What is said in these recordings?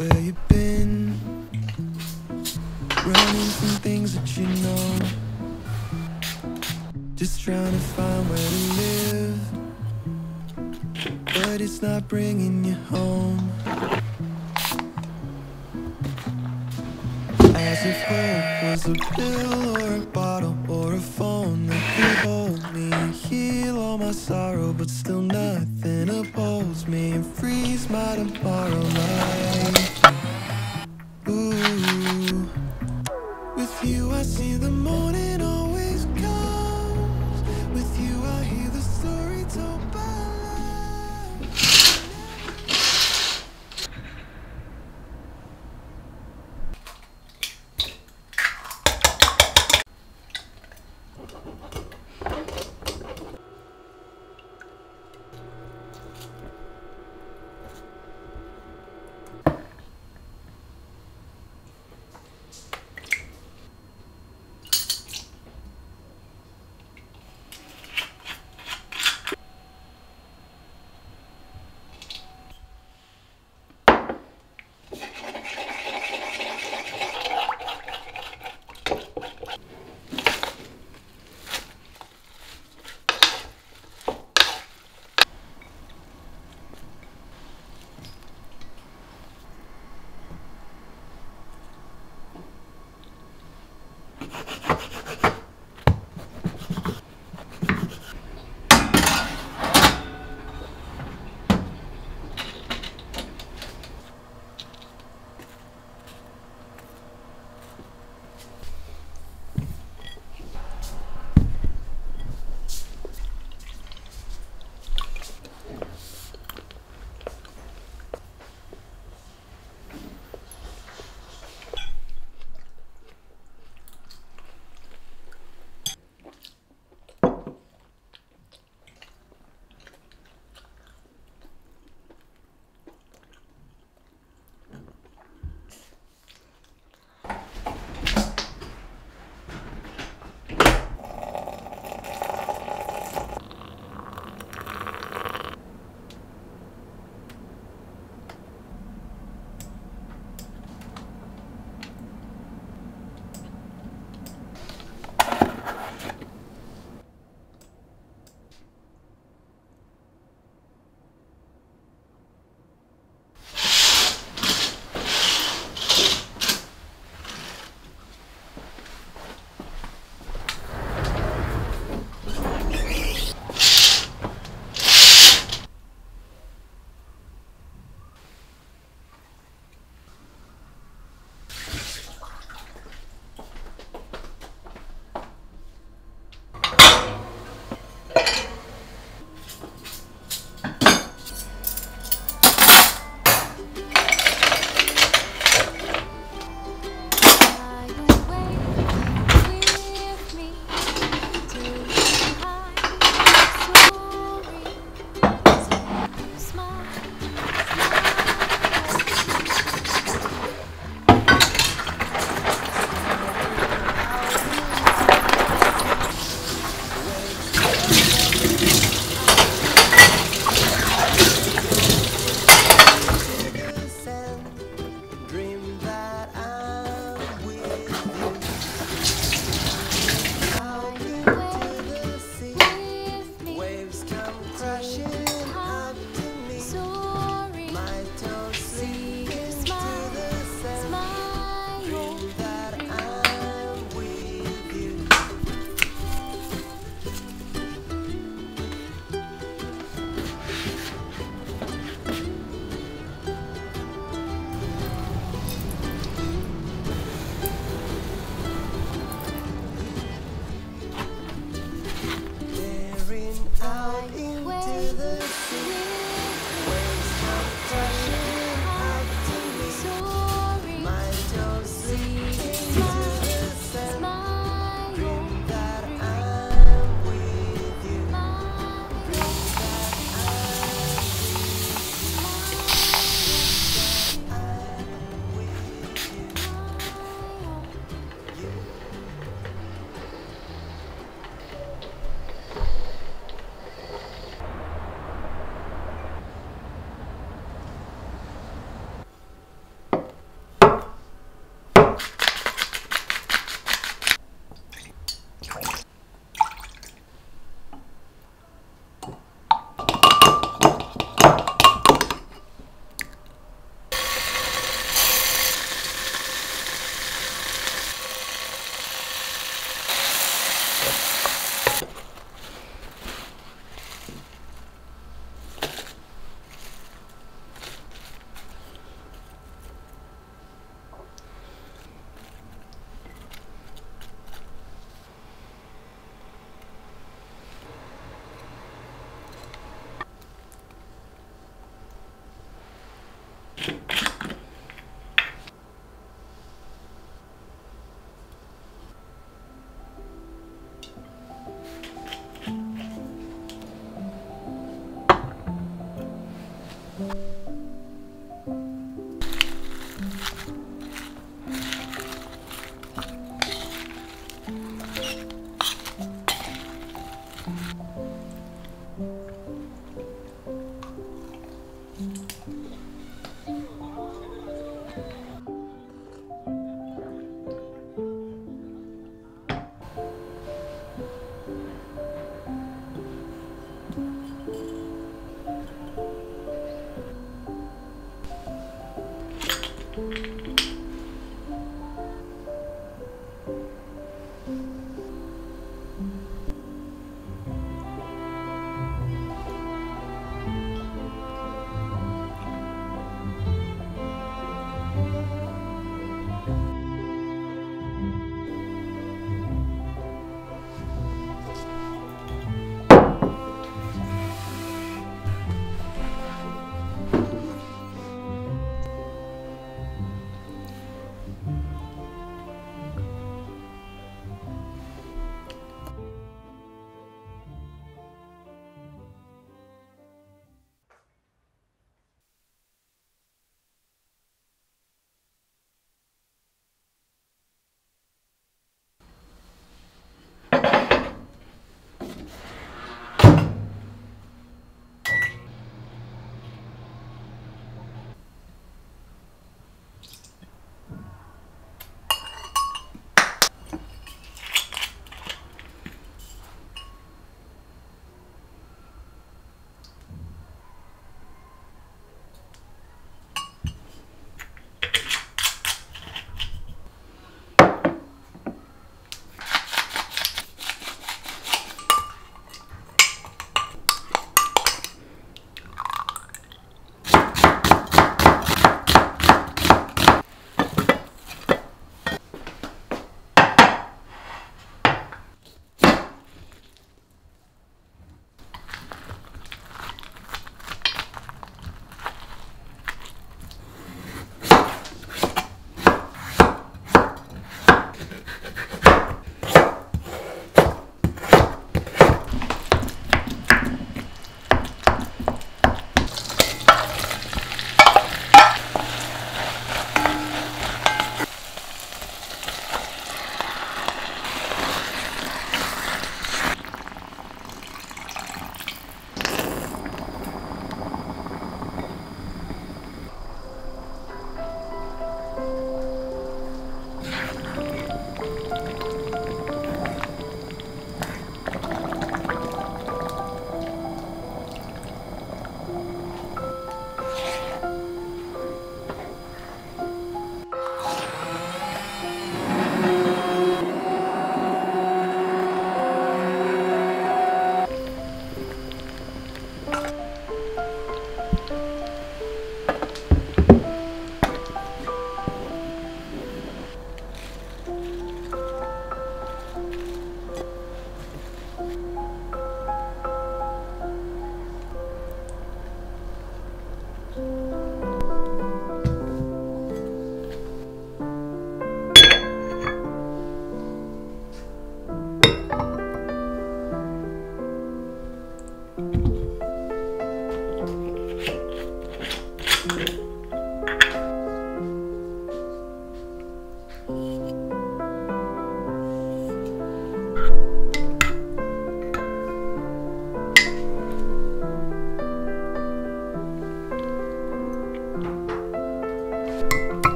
where you been, running from things that you know, just trying to find where to live, but it's not bringing you home. As if hope was a pill or a bottle or a phone that could hold me and heal all my sorrow, but still nothing upholds me and frees my tomorrow life. Ooh, with you I see the morning always comes. With you I hear the story told by life.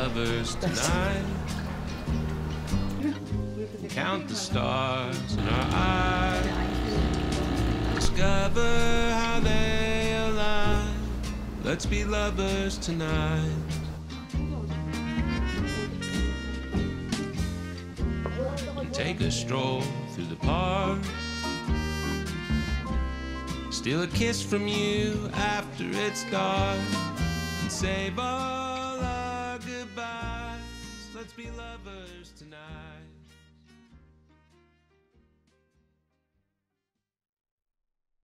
lovers tonight. Count the stars in our eyes. Discover how they align. Let's be lovers tonight. And take a stroll through the park. Steal a kiss from you after it's dark. And save all our goodbyes. Let's be lovers tonight.